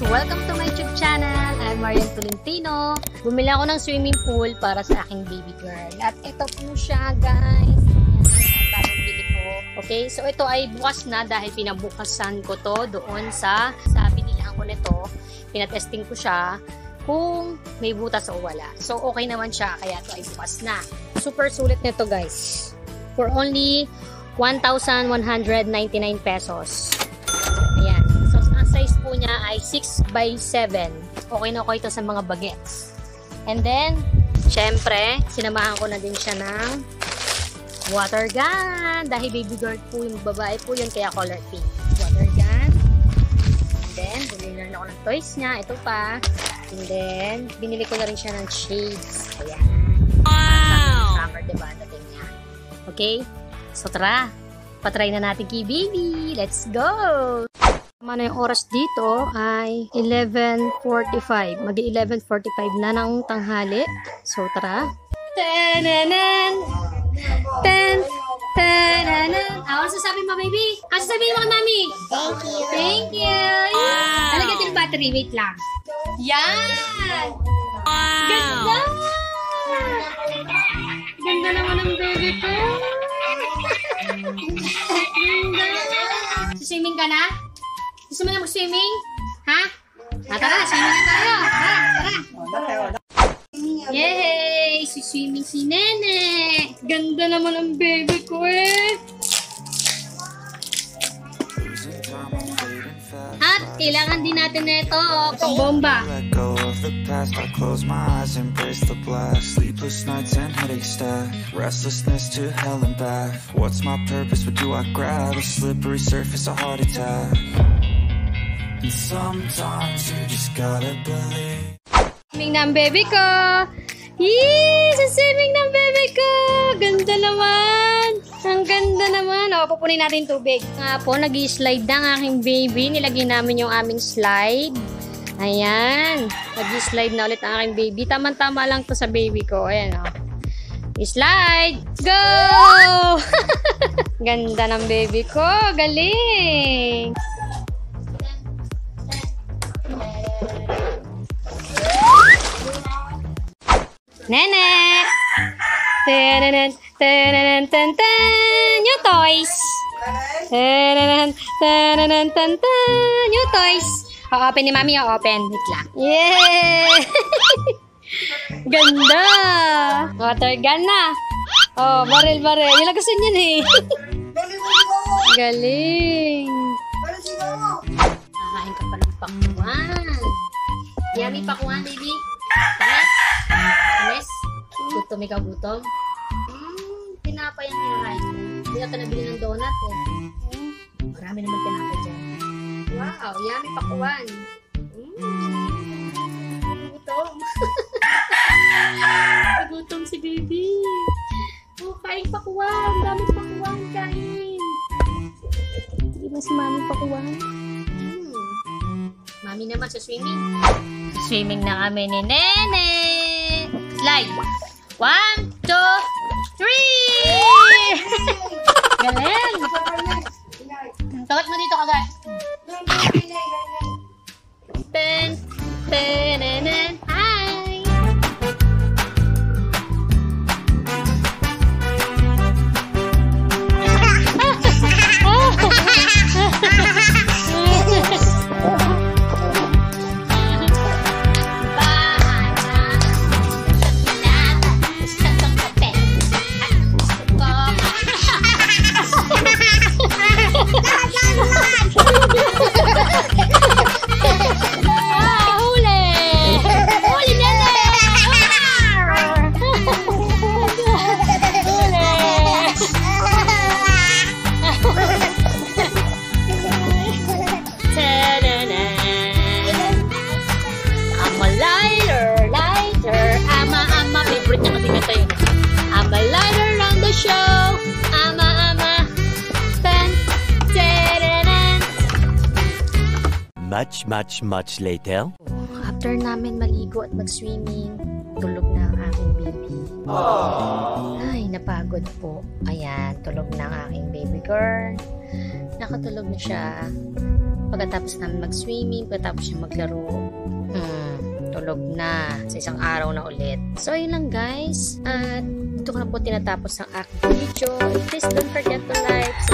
guys! Welcome to my YouTube channel! I'm Marian Tolentino. Bumili ako ng swimming pool para sa aking baby girl. At ito po siya, guys. Bagong bili ko. Okay, so ito ay bukas na dahil pinabukasan ko to doon sa binilihan ko nito. Pinatesting ko siya kung may butas o wala. So okay naman siya, kaya ito ay bukas na. Super sulit nito, guys. For only 1,199 pesos. Niya ay 6x7. Okay na okay ito sa mga bagets. And then, syempre, sinamahan ko na din siya ng water gun. Dahil baby girl po yung babae po yun, kaya color pink. Water gun. And then, binili na ako ng toys niya. Ito pa. And then, binili ko na rin siya ng shades. Ayan. Wow! Summer, diba? Dating niya. Okay? So, tara. Patry na natin kay baby. Let's go! Tama na yung oras dito ay 11:45. Mag-11:45 na ng tanghali. So, tara. Tananan! Tan! Tananan! Ano sasabi mo, baby? Ano sasabihin mo, mami? Thank you. Thank you. Wow. Talaga din yung battery. Wait lang. Yan! Wow! Ganda! Ganda naman ang baby ko. Ganda! Swimming ka na? Gusto mo na mag-swimming? Ha? Tara, swimming na tayo. Tara. Yay! Swimming si Nene. Ganda naman ang baby ko eh. At kailangan din natin na ito. Pambomba. Sometimes you just gotta believe. Swimming na ang baby ko. Yee! Swimming na ang baby ko. Ganda naman. Ang ganda naman. O, pupunin natin tubig. Nga po, nag-slide na ang aking baby. Nilagay namin yung aming slide. Ayan. Nag-slide na ulit ang aking baby. Tama-tama lang to sa baby ko. Ayan o. Slide! Go! Ganda ng baby ko. Galing! Nene! Tananan, tananan, tan, tan, new toys! Tananan, tananan, tan, tan, new toys! O-open ni Mami, o-open. Wait lang. Yay! Ganda! Water gun na! O, baril, baril. Yung lagusin yun eh. Galing! Kakain ka pa ng pakuan. Yummy pakuan, baby. Yes. Gutom, ikaw gutom. Tinapay ang hinahay. Hindi na nabili ng donut eh. Marami naman tinapay dyan. Wow, yummy pakuan. Gutom. Gutom si baby. Oh, kain pakuan. Daming pakuan kain. Hindi ba si mami pakuan? Mami naman sa swimming. Swimming na kami ni Nene. Slide. 1, 2, 3. Galing. Tawad mo dito kagad. Pen, pen, pen. Hi. I'm a lighter on the show. I'm a fan. Much later. After namin maligo at mag-swimming, tulog na ang aking baby. Ay, napagod po. Ayan, tulog na ang aking baby girl. Nakatulog na siya. Pagkatapos namin mag-swimming, pagkatapos siya maglaro, tulog na sa isang araw na ulit. So, ayun lang guys. At dito ko na po tinatapos ang aking video. Please don't forget to like,